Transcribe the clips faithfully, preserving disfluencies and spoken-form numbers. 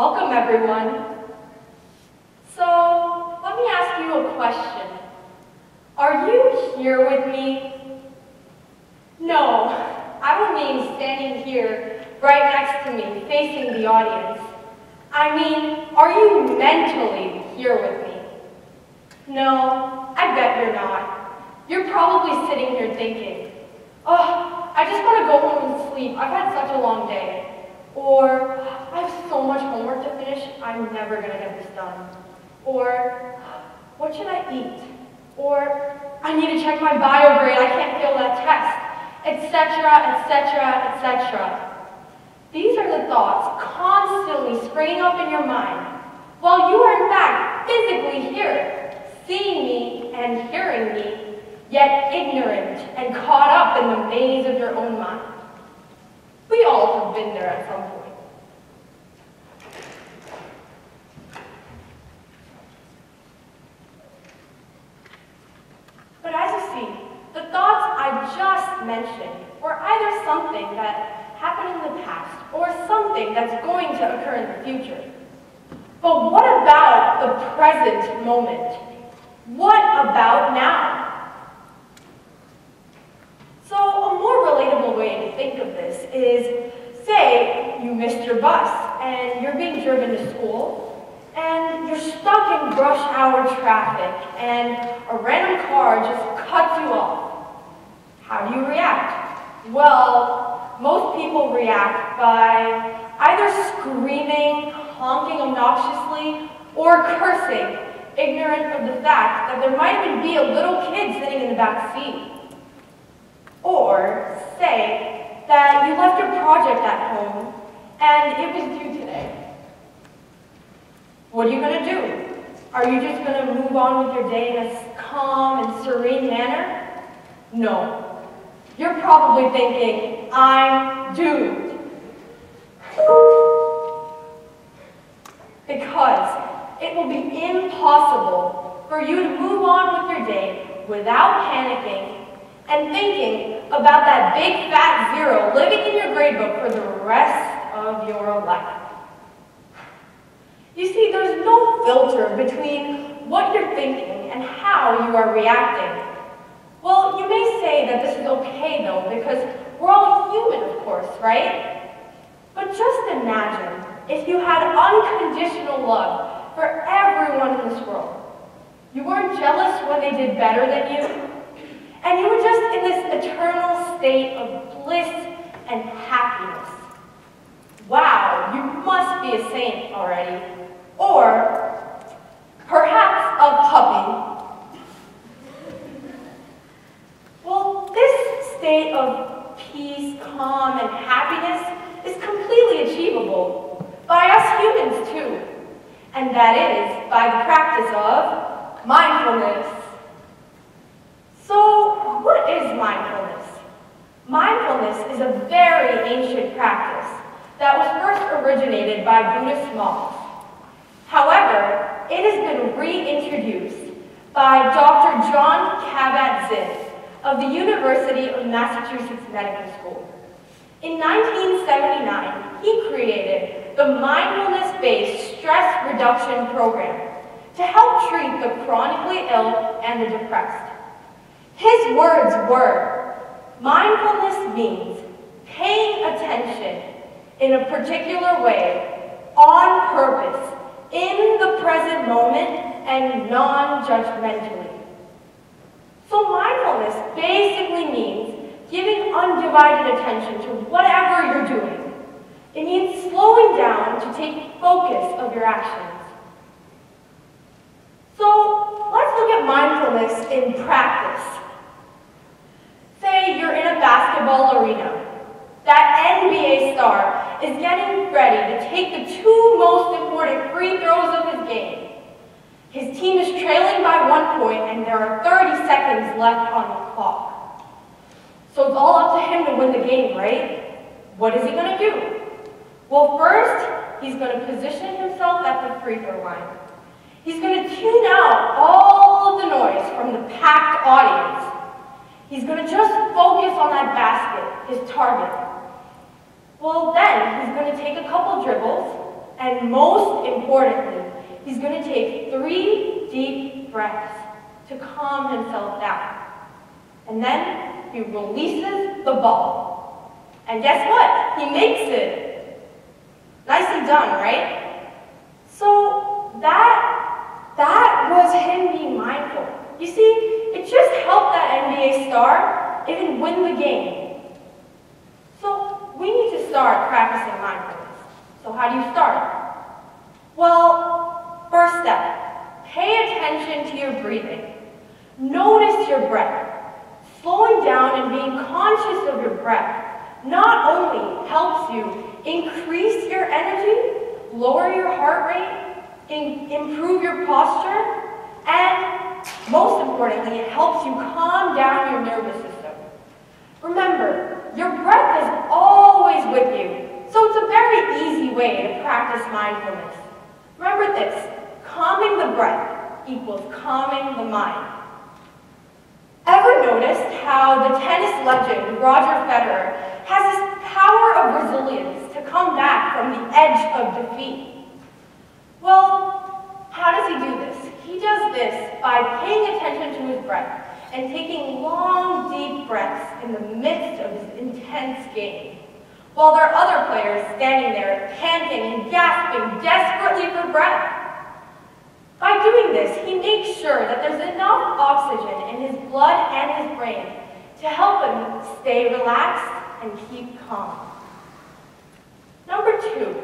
Welcome, everyone. So, let me ask you a question. Are you here with me? No, I remain standing here, right next to me, facing the audience. I mean, are you mentally here with me? No, I bet you're not. You're probably sitting here thinking, oh, I just want to go home and sleep. I've had such a long day. Or, I have so much homework to finish, I'm never going to get this done. Or, what should I eat? Or, I need to check my bio grade, I can't fail that test, et cetera, et cetera, et cetera. These are the thoughts constantly springing up in your mind, while you are in fact physically here, seeing me and hearing me, yet ignorant and caught up in the maze of your own mind. We all have been there at some point. But as you see, the thoughts I just mentioned were either something that happened in the past or something that's going to occur in the future. But what about the present moment? What about now? So a more relatable way to think of this is, say you missed your bus and you're being driven to school, and you're stuck in rush hour traffic, and a random car just cuts you off. How do you react? Well, most people react by either screaming, honking obnoxiously, or cursing, ignorant of the fact that there might even be a little kid sitting in the back seat. Or say that you left your project at home, and it was due today. What are you going to do? Are you just going to move on with your day in a calm and serene manner? No. You're probably thinking, I'm doomed. Because it will be impossible for you to move on with your day without panicking and thinking about that big fat zero living in your gradebook for the rest of your life. You see, there's no filter between what you're thinking and how you are reacting. Well, you may say that this is okay, though, because we're all human, of course, right? But just imagine if you had unconditional love for everyone in this world. You weren't jealous when they did better than you, and you were just in this eternal state of bliss and happiness. Wow, you must be a saint already. Or, perhaps a puppy. Well, this state of peace, calm, and happiness is completely achievable by us humans, too. And that is by the practice of mindfulness. So, what is mindfulness? Mindfulness is a very ancient practice that was first originated by Buddhist monks. However, it has been reintroduced by Doctor John Kabat-Zinn of the University of Massachusetts Medical School. In nineteen seventy-nine, he created the Mindfulness-Based Stress Reduction Program to help treat the chronically ill and the depressed. His words were, mindfulness means paying attention in a particular way, on purpose, in the present moment, and non-judgmentally. So mindfulness basically means giving undivided attention to whatever you're doing. It means slowing down to take focus of your actions. So let's look at mindfulness in practice. Say you're in a basketball arena. That N B A star is getting ready to take the two most important free throws of his game. His team is trailing by one point, and there are thirty seconds left on the clock. So it's all up to him to win the game, right? What is he going to do? Well, first, he's going to position himself at the free throw line. He's going to tune out all of the noise from the packed audience. He's going to just focus on that basket, his target. Well, then he's going to take a couple dribbles And most importantly, he's going to take three deep breaths to calm himself down. And then he releases the ball. And guess what? He makes it. Nicely done, right? So that, that was him being mindful. You see, it just helped that N B A star even win the game. So we need to start practicing mindfulness. So how do you start? Well, first step, pay attention to your breathing. Notice your breath. Slowing down and being conscious of your breath not only helps you increase your energy, lower your heart rate, in, improve your posture, and most importantly, it helps you calm down your nervous system. Remember, your breath is always with you, so it's a very easy way to practice mindfulness. Remember this, calming the breath equals calming the mind. Ever noticed how the tennis legend Roger Federer has this power of resilience to come back from the edge of defeat? Well, how does he do this? He does this by paying attention to his breath and taking long, deep breaths in the midst of his intense game, while there are other players standing there panting and gasping desperately for breath. By doing this, he makes sure that there's enough oxygen in his blood and his brain to help him stay relaxed and keep calm. Number two,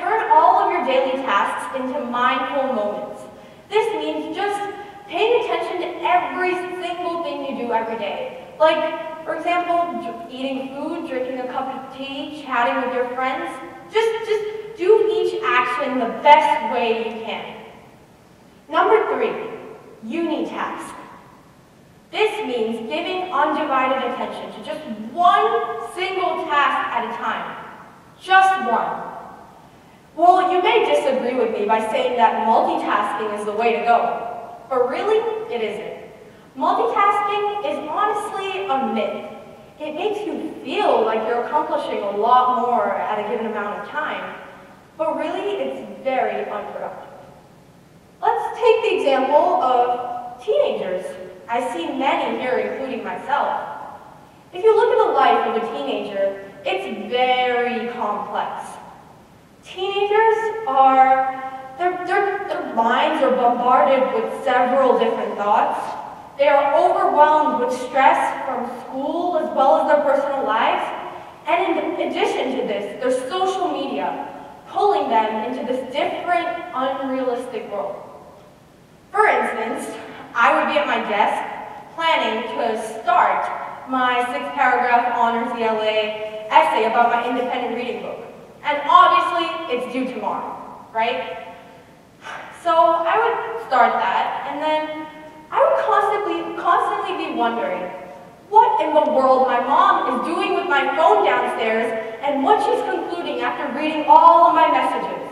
turn all of your daily tasks into mindful moments. This means just paying attention to every single thing you do every day. Like, for example, eating food, drinking a cup of tea, chatting with your friends. Just, just do each action the best way you can. Number three, unitask. This means giving undivided attention to just one single task at a time. Just one. Well, you may disagree with me by saying that multitasking is the way to go, but really, it isn't. Multitasking is honestly a myth. It makes you feel like you're accomplishing a lot more at a given amount of time, but really, it's very unproductive. Let's take the example of teenagers. I see many here, including myself. If you look at the life of a teenager, it's very complex. Teenagers are, their, their, their minds are bombarded with several different thoughts. They are overwhelmed with stress from school as well as their personal lives. And in addition to this, there's social media, pulling them into this different, unrealistic world. For instance, I would be at my desk planning to start my six-paragraph honors E L A essay about my independent reading book. And obviously, it's due tomorrow, right? So I would start that, and then I would constantly, constantly be wondering what in the world my mom is doing with my phone downstairs and what she's concluding after reading all of my messages.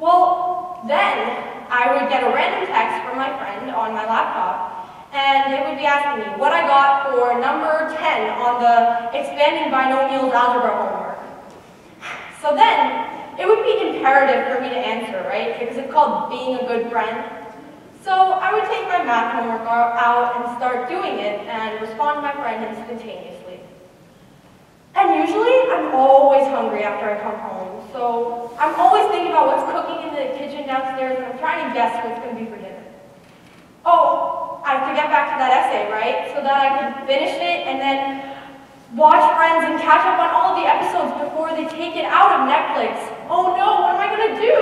Well, then I would get a random text from my friend on my laptop, and it would be asking me what I got for number ten on the expanding binomial algebra homework. So then, it would be imperative for me to answer, right? Because it's called being a good friend. So I would take my math homework out and start doing it and respond to my friend instantaneously. And usually I'm always hungry after I come home, so I'm always thinking about what's cooking in the kitchen downstairs and I'm trying to guess what's going to be for dinner. Oh, I have to get back to that essay, right? So that I can finish it and then watch Friends and catch up on all the episodes before they take it out of Netflix. Oh no, what am I going to do?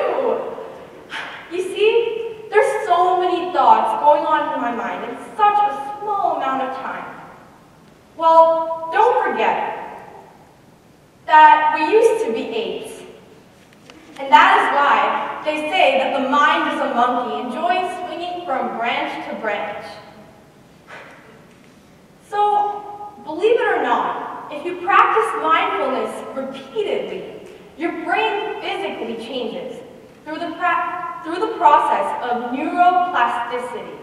You see? There's so many thoughts going on in my mind in such a small amount of time. Well, don't forget that we used to be apes. And that is why they say that the mind is a monkey, enjoying swinging from branch to branch. So, believe it or not, if you practice mindfulness repeatedly, your brain physically changes through the practice. through the process of neuroplasticity.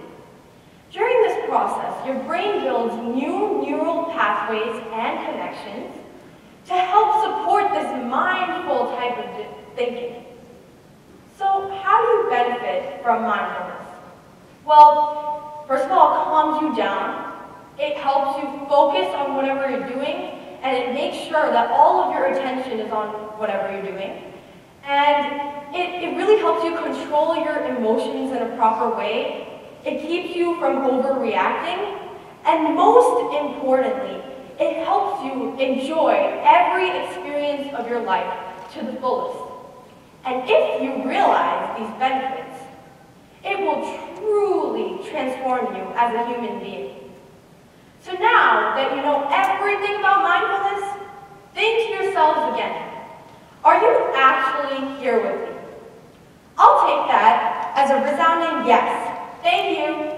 During this process, your brain builds new neural pathways and connections to help support this mindful type of thinking. So how do you benefit from mindfulness? Well, first of all, it calms you down. It helps you focus on whatever you're doing, and it makes sure that all of your attention is on whatever you're doing. And it, it really helps you control your emotions in a proper way. It keeps you from overreacting. And most importantly, it helps you enjoy every experience of your life to the fullest. And if you realize these benefits, it will truly transform you as a human being. So now that you know everything about mindfulness, think to yourselves again, are you actually here with me? I'll take that as a resounding yes. Thank you.